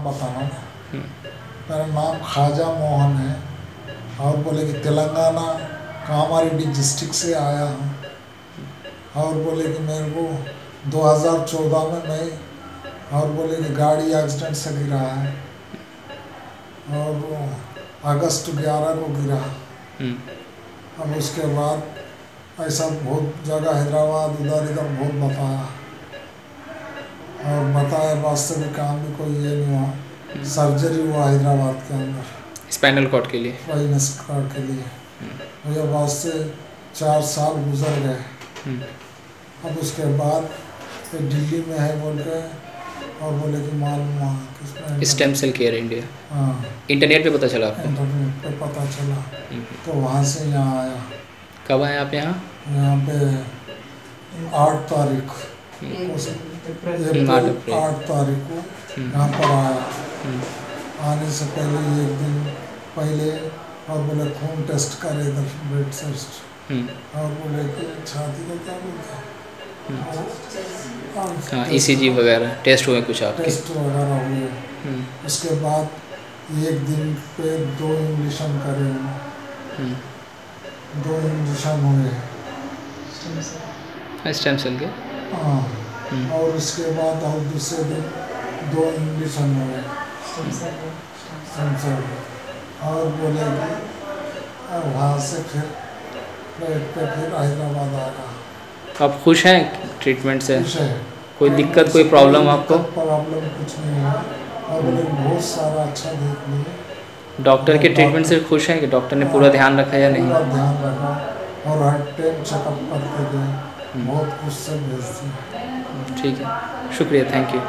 नाम बताना था। मेरा नाम खाजा मोहन है और बोले कि तेलंगाना कामारेड्डी डिस्ट्रिक्ट से आया हूँ और बोले कि मेरे को 2014 में मैं और बोले कि गाड़ी एक्सीडेंट से गिरा है और अगस्त 11 को गिरा। अब उसके बाद ऐसा बहुत जगह हैदराबाद उधर इधर बहुत बताया और बताया वास्तव में काम भी कोई ये नहीं हुआ। सर्जरी हुआ हैदराबाद के अंदर स्पाइनल कॉर्ड के लिए, स्पाइनल कॉर्ड के लिए। मुझे वास्तव 4 साल गुजर गए। अब उसके बाद दिल्ली में है बोल के और बोले कि मालूम स्टेम सेल केयर इंडिया। हाँ, इंटरनेट पे पता चला आपको? इंटरनेट पे पता चला तो वहाँ से यहाँ आया। कब आया आप यहाँ? यहाँ पे 8 तारीख को, 8 तारीख को यहाँ पर आया। आने से पहले 1 दिन पहले और बोले खून टेस्ट करे इधर, ब्लड टेस्ट, और बोले कि छाती का क्या बोलता है, हाँ, ECG वगैरह टेस्ट हुए कुछ आपके? टेस्ट वगैरह हुए। उसके बाद 1 दिन पे 2 इंजेक्शन करे, 2 इंजेक्शन हुए स्टेम सेल के। हाँ, और उसके बाद और दूसरे दिन 2 इंजेक्शन हुए स्टेम सेल और बोले वहाँ से फिर फ्लाइट पे फिर हैदराबाद आ रहा। आप खुश हैं ट्रीटमेंट से? खुश है। कोई दिक्कत कोई प्रॉब्लम आपको? प्रॉब्लम कुछ नहीं है और बहुत सारा अच्छा देख लिया। डॉक्टर के ट्रीटमेंट से खुश हैं कि डॉक्टर ने पूरा ध्यान रखा या नहीं? पूरा ध्यान रखा और हर टाइम चेकअप करते गए, बहुत खुश से भेजते। ठीक है, शुक्रिया, थैंक यू।